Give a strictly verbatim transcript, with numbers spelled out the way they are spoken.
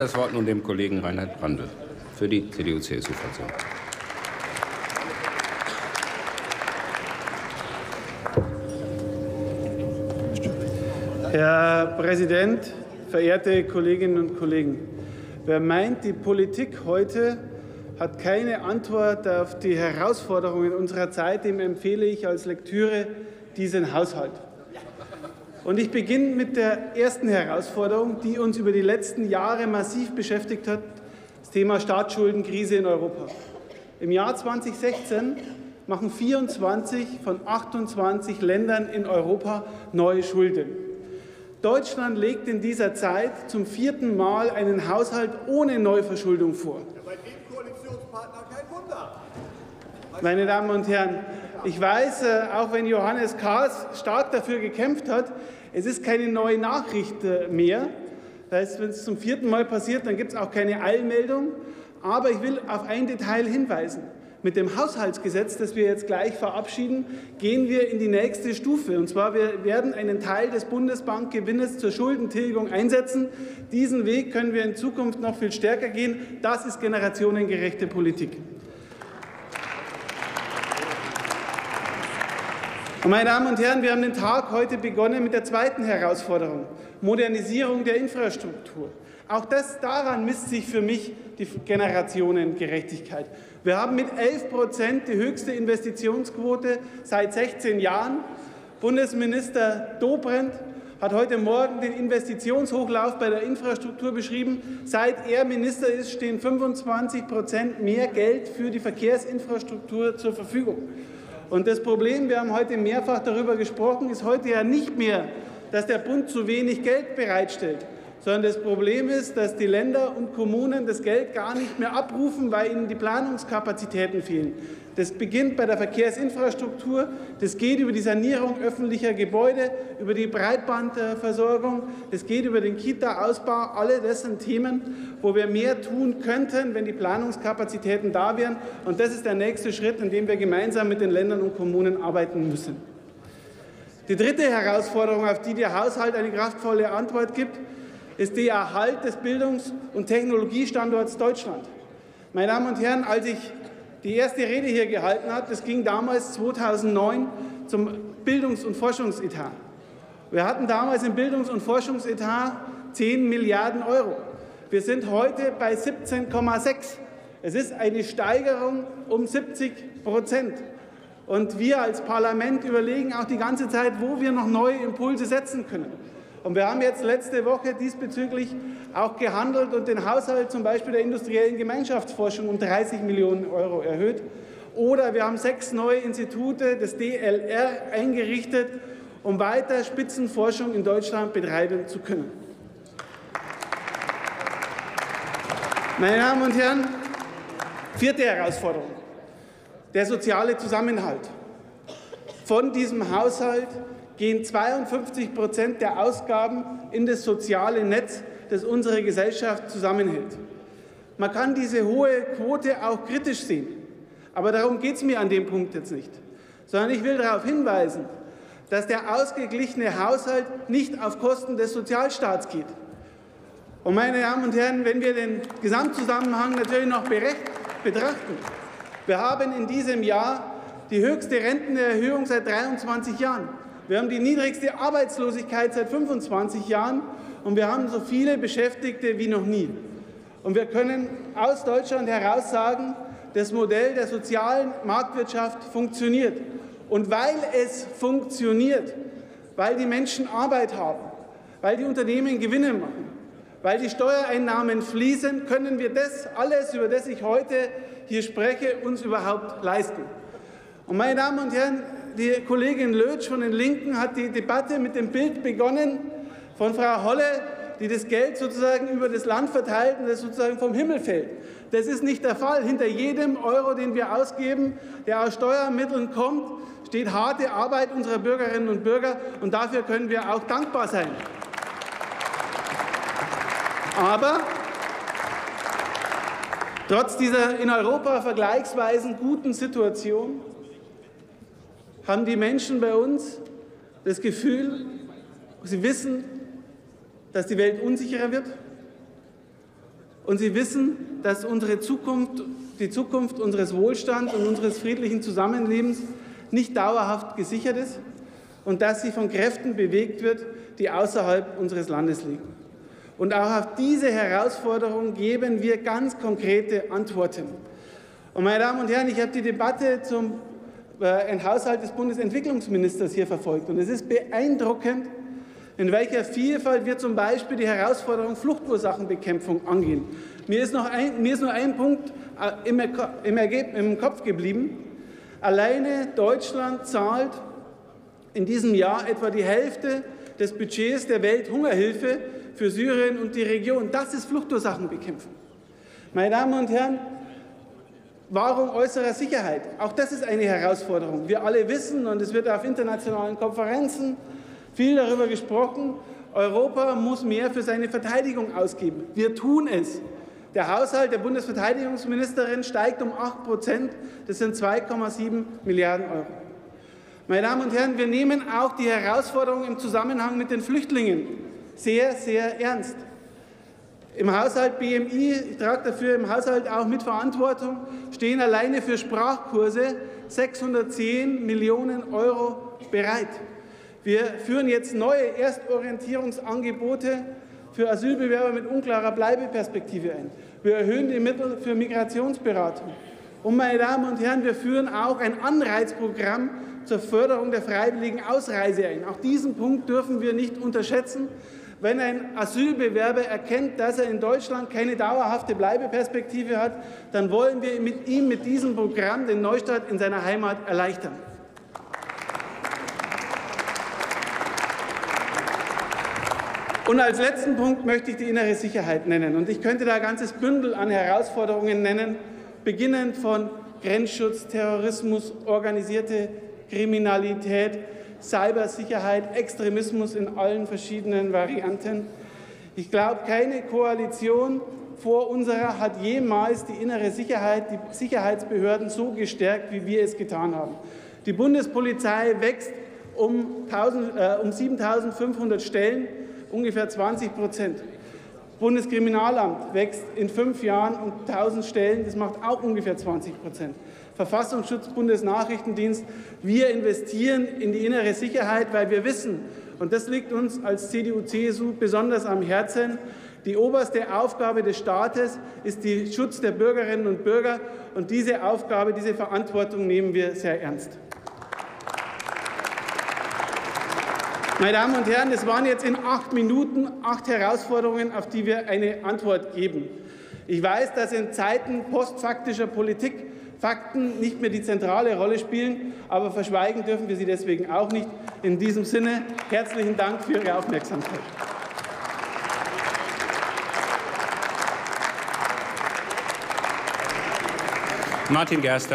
Das Wort nun dem Kollegen Reinhard Brandl für die C D U-C S U-Fraktion. Herr Präsident, verehrte Kolleginnen und Kollegen! Wer meint, die Politik heute hat keine Antwort auf die Herausforderungen unserer Zeit, dem empfehle ich als Lektüre diesen Haushalt. Und ich beginne mit der ersten Herausforderung, die uns über die letzten Jahre massiv beschäftigt hat, das Thema Staatsschuldenkrise in Europa. Im Jahr zweitausendsechzehn machen vierundzwanzig von achtundzwanzig Ländern in Europa neue Schulden. Deutschland legt in dieser Zeit zum vierten Mal einen Haushalt ohne Neuverschuldung vor. Ja, bei dem Koalitionspartner kein Wunder. Meine Damen und Herren, ich weiß, auch wenn Johannes Kahrs stark dafür gekämpft hat, es ist keine neue Nachricht mehr. Das heißt, wenn es zum vierten Mal passiert, dann gibt es auch keine Eilmeldung. Aber ich will auf ein Detail hinweisen. Mit dem Haushaltsgesetz, das wir jetzt gleich verabschieden, gehen wir in die nächste Stufe. Und zwar, wir werden einen Teil des Bundesbankgewinnes zur Schuldentilgung einsetzen. Diesen Weg können wir in Zukunft noch viel stärker gehen. Das ist generationengerechte Politik. Und meine Damen und Herren, wir haben den Tag heute begonnen mit der zweiten Herausforderung, Modernisierung der Infrastruktur. Auch das, daran misst sich für mich die Generationengerechtigkeit. Wir haben mit elf Prozent die höchste Investitionsquote seit sechzehn Jahren. Bundesminister Dobrindt hat heute Morgen den Investitionshochlauf bei der Infrastruktur beschrieben. Seit er Minister ist, stehen fünfundzwanzig Prozent mehr Geld für die Verkehrsinfrastruktur zur Verfügung. Und das Problem, wir haben heute mehrfach darüber gesprochen, ist heute ja nicht mehr, dass der Bund zu wenig Geld bereitstellt, sondern das Problem ist, dass die Länder und Kommunen das Geld gar nicht mehr abrufen, weil ihnen die Planungskapazitäten fehlen. Das beginnt bei der Verkehrsinfrastruktur, das geht über die Sanierung öffentlicher Gebäude, über die Breitbandversorgung, das geht über den Kita-Ausbau. Alle das sind Themen, wo wir mehr tun könnten, wenn die Planungskapazitäten da wären. Und das ist der nächste Schritt, in dem wir gemeinsam mit den Ländern und Kommunen arbeiten müssen. Die dritte Herausforderung, auf die der Haushalt eine kraftvolle Antwort gibt, ist der Erhalt des Bildungs- und Technologiestandorts Deutschland. Meine Damen und Herren, als ich die erste Rede hier gehalten habe, das ging damals zweitausendneun zum Bildungs- und Forschungsetat. Wir hatten damals im Bildungs- und Forschungsetat zehn Milliarden Euro. Wir sind heute bei siebzehn Komma sechs. Es ist eine Steigerung um siebzig Prozent. Und wir als Parlament überlegen auch die ganze Zeit, wo wir noch neue Impulse setzen können. Und wir haben jetzt letzte Woche diesbezüglich auch gehandelt und den Haushalt zum Beispiel der industriellen Gemeinschaftsforschung um dreißig Millionen Euro erhöht. Oder wir haben sechs neue Institute des D L R eingerichtet, um weiter Spitzenforschung in Deutschland betreiben zu können. Meine Damen und Herren, vierte Herausforderung, der soziale Zusammenhalt. Von diesem Haushalt gehen zweiundfünfzig Prozent der Ausgaben in das soziale Netz, das unsere Gesellschaft zusammenhält. Man kann diese hohe Quote auch kritisch sehen, aber darum geht es mir an dem Punkt jetzt nicht, sondern ich will darauf hinweisen, dass der ausgeglichene Haushalt nicht auf Kosten des Sozialstaats geht. Und meine Damen und Herren, wenn wir den Gesamtzusammenhang natürlich noch betrachten, wir haben in diesem Jahr die höchste Rentenerhöhung seit dreiundzwanzig Jahren. Wir haben die niedrigste Arbeitslosigkeit seit fünfundzwanzig Jahren, und wir haben so viele Beschäftigte wie noch nie. Und wir können aus Deutschland heraus sagen, das Modell der sozialen Marktwirtschaft funktioniert. Und weil es funktioniert, weil die Menschen Arbeit haben, weil die Unternehmen Gewinne machen, weil die Steuereinnahmen fließen, können wir das alles, über das ich heute hier spreche, uns überhaupt leisten. Und meine Damen und Herren, die Kollegin Lötzsch von den Linken hat die Debatte mit dem Bild begonnen von Frau Holle, die das Geld sozusagen über das Land verteilt und das sozusagen vom Himmel fällt. Das ist nicht der Fall. Hinter jedem Euro, den wir ausgeben, der aus Steuermitteln kommt, steht harte Arbeit unserer Bürgerinnen und Bürger, und dafür können wir auch dankbar sein. Aber trotz dieser in Europa vergleichsweise guten Situation haben die Menschen bei uns das Gefühl, sie wissen, dass die Welt unsicherer wird Und Sie wissen, dass unsere Zukunft, die Zukunft unseres Wohlstands und unseres friedlichen Zusammenlebens nicht dauerhaft gesichert ist und dass sie von Kräften bewegt wird, die außerhalb unseres Landes liegen. Und auch auf diese Herausforderung geben wir ganz konkrete Antworten. Und meine Damen und Herren, ich habe die Debatte zum äh, Haushalt des Bundesentwicklungsministers hier verfolgt. Und es ist beeindruckend, in welcher Vielfalt wir zum Beispiel die Herausforderung Fluchtursachenbekämpfung angehen. Mir ist, noch ein, mir ist nur ein Punkt im, im, im Kopf geblieben. Alleine Deutschland zahlt in diesem Jahr etwa die Hälfte des Budgets der Welthungerhilfe für Syrien und die Region. Das ist Fluchtursachenbekämpfung. Meine Damen und Herren, Wahrung äußerer Sicherheit, auch das ist eine Herausforderung. Wir alle wissen, und es wird auf internationalen Konferenzen viel darüber gesprochen, Europa muss mehr für seine Verteidigung ausgeben. Wir tun es. Der Haushalt der Bundesverteidigungsministerin steigt um acht Prozent. Das sind zwei Komma sieben Milliarden Euro. Meine Damen und Herren, wir nehmen auch die Herausforderung im Zusammenhang mit den Flüchtlingen sehr, sehr ernst. Im Haushalt B M I, ich trage dafür im Haushalt auch mit Verantwortung, stehen alleine für Sprachkurse sechshundertzehn Millionen Euro bereit. Wir führen jetzt neue Erstorientierungsangebote für Asylbewerber mit unklarer Bleibeperspektive ein. Wir erhöhen die Mittel für Migrationsberatung. Und, meine Damen und Herren, wir führen auch ein Anreizprogramm zur Förderung der freiwilligen Ausreise ein. Auch diesen Punkt dürfen wir nicht unterschätzen. Wenn ein Asylbewerber erkennt, dass er in Deutschland keine dauerhafte Bleibeperspektive hat, dann wollen wir mit ihm mit diesem Programm den Neustart in seiner Heimat erleichtern. Und als letzten Punkt möchte ich die innere Sicherheit nennen. Und ich könnte da ein ganzes Bündel an Herausforderungen nennen, beginnend von Grenzschutz, Terrorismus, organisierte Kriminalität, Cybersicherheit, Extremismus in allen verschiedenen Varianten. Ich glaube, keine Koalition vor unserer hat jemals die innere Sicherheit, die Sicherheitsbehörden so gestärkt, wie wir es getan haben. Die Bundespolizei wächst um, äh, um siebentausendfünfhundert Stellen. Ungefähr zwanzig Prozent. Bundeskriminalamt wächst in fünf Jahren um tausend Stellen. Das macht auch ungefähr zwanzig Prozent. Verfassungsschutz, Bundesnachrichtendienst. Wir investieren in die innere Sicherheit, weil wir wissen, und das liegt uns als C D U C S U besonders am Herzen, die oberste Aufgabe des Staates ist der Schutz der Bürgerinnen und Bürger. Und diese Aufgabe, diese Verantwortung nehmen wir sehr ernst. Meine Damen und Herren, das waren jetzt in acht Minuten acht Herausforderungen, auf die wir eine Antwort geben. Ich weiß, dass in Zeiten postfaktischer Politik Fakten nicht mehr die zentrale Rolle spielen, aber verschweigen dürfen wir sie deswegen auch nicht. In diesem Sinne herzlichen Dank für Ihre Aufmerksamkeit. Martin Gerster.